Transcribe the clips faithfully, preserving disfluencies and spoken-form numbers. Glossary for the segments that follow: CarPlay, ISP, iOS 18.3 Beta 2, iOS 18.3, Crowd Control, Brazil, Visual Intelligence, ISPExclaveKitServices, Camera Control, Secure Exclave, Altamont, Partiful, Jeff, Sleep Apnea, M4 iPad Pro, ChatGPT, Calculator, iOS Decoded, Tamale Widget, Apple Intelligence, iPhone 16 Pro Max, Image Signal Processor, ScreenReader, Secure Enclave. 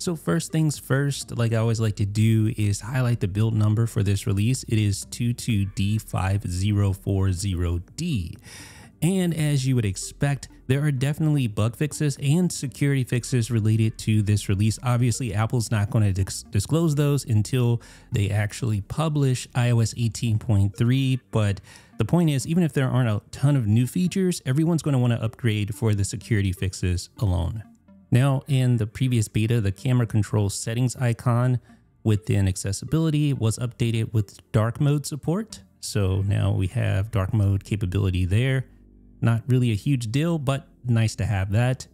So first things first, like I always like to do, is highlight the build number for this release. It is twenty-two D five zero four zero D. And as you would expect, there are definitely bug fixes and security fixes related to this release. Obviously, Apple's not going to disclose those until they actually publish i O S eighteen point three. But the point is, even if there aren't a ton of new features, everyone's going to want to upgrade for the security fixes alone. Now, in the previous beta, the camera control settings icon within accessibility was updated with dark mode support. So now we have dark mode capability there. Not really a huge deal, but nice to have that.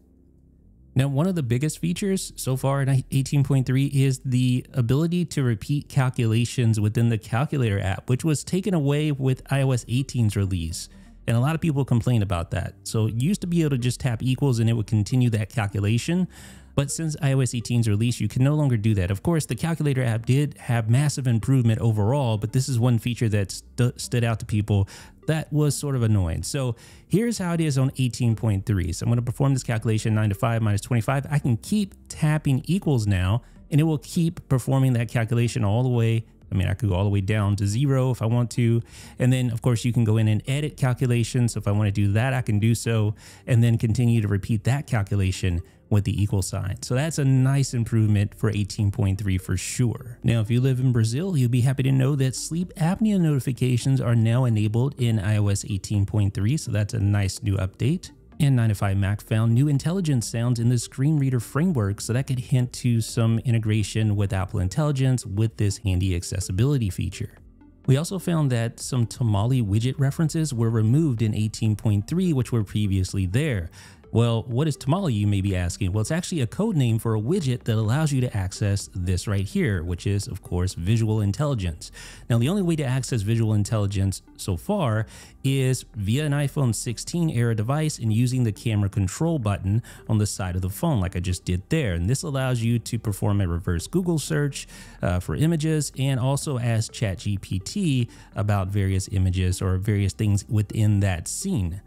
Now, one of the biggest features so far in eighteen point three is the ability to repeat calculations within the calculator app, which was taken away with i O S eighteen's release. And a lot of people complain about that. So it used to be able to just tap equals and it would continue that calculation. But since i O S eighteen's release, you can no longer do that. Of course, the calculator app did have massive improvement overall, but this is one feature that st stood out to people that was sort of annoying. So here's how it is on eighteen point three. So I'm gonna perform this calculation nine to five minus twenty-five. I can keep tapping equals now, and it will keep performing that calculation all the way. I mean, I could go all the way down to zero if I want to. And then of course you can go in and edit calculations. So if I want to do that, I can do so, and then continue to repeat that calculation with the equal sign. So that's a nice improvement for eighteen point three for sure. Now, if you live in Brazil, you'll be happy to know that sleep apnea notifications are now enabled in i O S eighteen point three. So that's a nice new update. And nine to five Mac found new intelligence sounds in the screen reader framework, so that could hint to some integration with Apple Intelligence with this handy accessibility feature. We also found that some Tamale widget references were removed in eighteen point three, which were previously there. Well, what is Tamale, you may be asking? Well, it's actually a code name for a widget that allows you to access this right here, which is, of course, Visual Intelligence. Now, the only way to access Visual Intelligence so far is via an iPhone sixteen era device and using the camera control button on the side of the phone, like I just did there. And this allows you to perform a reverse Google search uh, for images and also ask ChatGPT about various images or various things within that scene.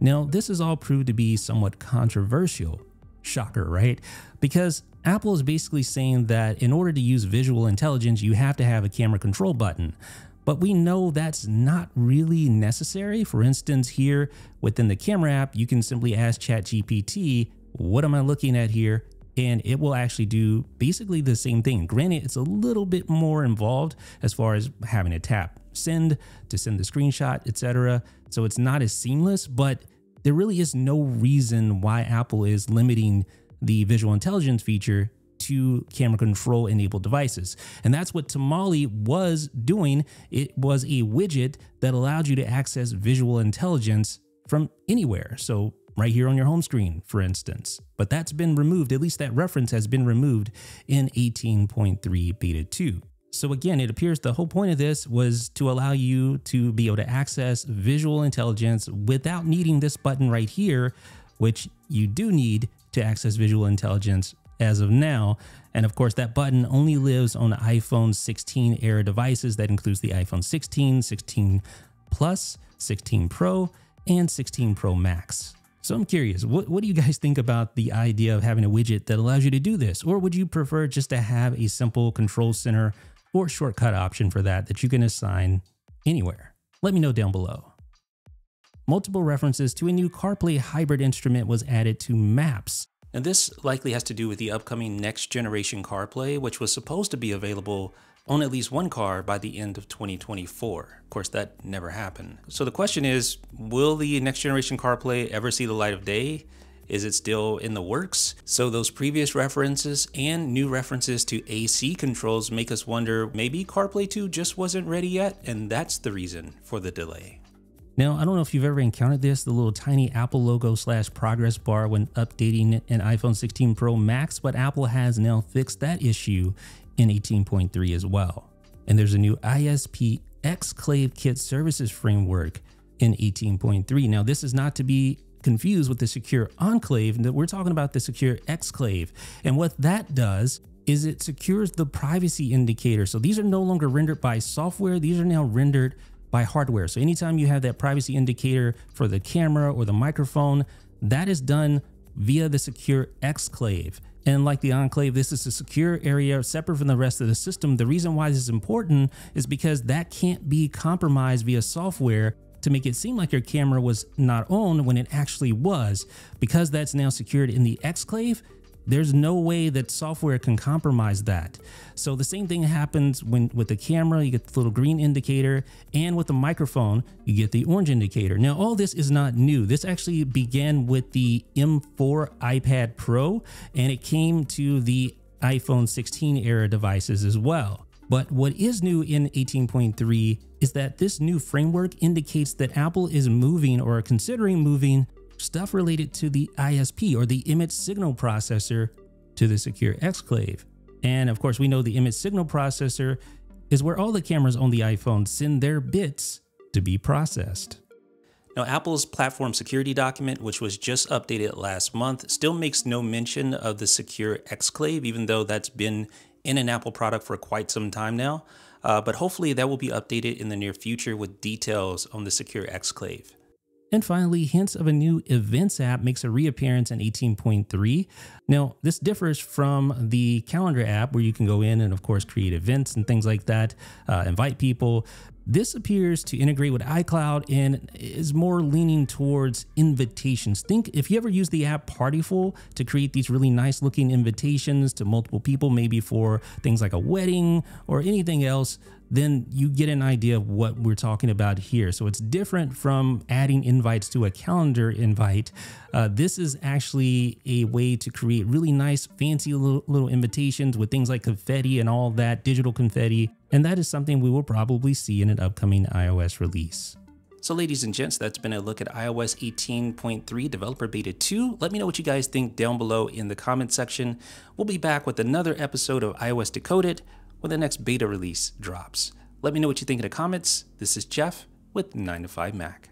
Now, this has all proved to be somewhat controversial. Shocker, right? Because Apple is basically saying that in order to use Visual Intelligence, you have to have a camera control button. But we know that's not really necessary. For instance, here within the camera app, you can simply ask ChatGPT, what am I looking at here? And it will actually do basically the same thing. Granted, it's a little bit more involved as far as having to tap send to send the screenshot, et cetera. So it's not as seamless, but there really is no reason why Apple is limiting the Visual Intelligence feature to camera control enabled devices. And that's what Tamale was doing. It was a widget that allowed you to access Visual Intelligence from anywhere. So right here on your home screen, for instance. But that's been removed, at least that reference has been removed in eighteen point three beta two. So again, it appears the whole point of this was to allow you to be able to access Visual Intelligence without needing this button right here, which you do need to access Visual Intelligence as of now. And of course, that button only lives on iPhone sixteen era devices. That includes the iPhone sixteen, sixteen Plus, sixteen Pro, and sixteen Pro Max. So I'm curious, what, what do you guys think about the idea of having a widget that allows you to do this? Or would you prefer just to have a simple control center or shortcut option for that that you can assign anywhere? Let me know down below. Multiple references to a new CarPlay hybrid instrument was added to Maps. Now this likely has to do with the upcoming next generation CarPlay, which was supposed to be available on at least one car by the end of twenty twenty-four. Of course, that never happened. So the question is, will the next generation CarPlay ever see the light of day? Is it still in the works? So those previous references and new references to A C controls make us wonder, maybe CarPlay two just wasn't ready yet, and that's the reason for the delay. Now, I don't know if you've ever encountered this, the little tiny Apple logo slash progress bar when updating an iPhone sixteen Pro Max, but Apple has now fixed that issue in eighteen point three as well. And there's a new I S P Exclave Kit Services framework in eighteen point three. Now, this is not to be confused with the Secure Enclave. We're talking about the Secure Exclave. And what that does is it secures the privacy indicator. So these are no longer rendered by software. These are now rendered by hardware. So anytime you have that privacy indicator for the camera or the microphone, that is done via the secure exclave. And like the enclave, this is a secure area separate from the rest of the system. The reason why this is important is because that can't be compromised via software to make it seem like your camera was not on when it actually was. Because that's now secured in the exclave, there's no way that software can compromise that. So the same thing happens when with the camera, you get the little green indicator, and with the microphone, you get the orange indicator. Now, all this is not new. This actually began with the M four iPad Pro, and it came to the iPhone sixteen era devices as well. But what is new in eighteen point three is that this new framework indicates that Apple is moving or considering moving stuff related to the I S P, or the Image Signal Processor, to the secure exclave. And of course, we know the Image Signal Processor is where all the cameras on the iPhone send their bits to be processed. Now, Apple's platform security document, which was just updated last month, still makes no mention of the secure exclave, even though that's been in an Apple product for quite some time now. Uh, but hopefully that will be updated in the near future with details on the secure exclave. And finally, hints of a new events app makes a reappearance in eighteen point three. Now, this differs from the calendar app where you can go in and of course create events and things like that, uh, invite people. This appears to integrate with iCloud and is more leaning towards invitations. Think if you ever use the app Partiful to create these really nice looking invitations to multiple people, maybe for things like a wedding or anything else, then you get an idea of what we're talking about here. So it's different from adding invites to a calendar invite. Uh, this is actually a way to create really nice, fancy little, little invitations with things like confetti and all that, digital confetti. And that is something we will probably see in an upcoming iOS release. So ladies and gents, that's been a look at iOS eighteen point three Developer Beta two. Let me know what you guys think down below in the comment section. We'll be back with another episode of iOS Decoded when the next beta release drops. Let me know what you think in the comments. This is Jeff with nine to five Mac.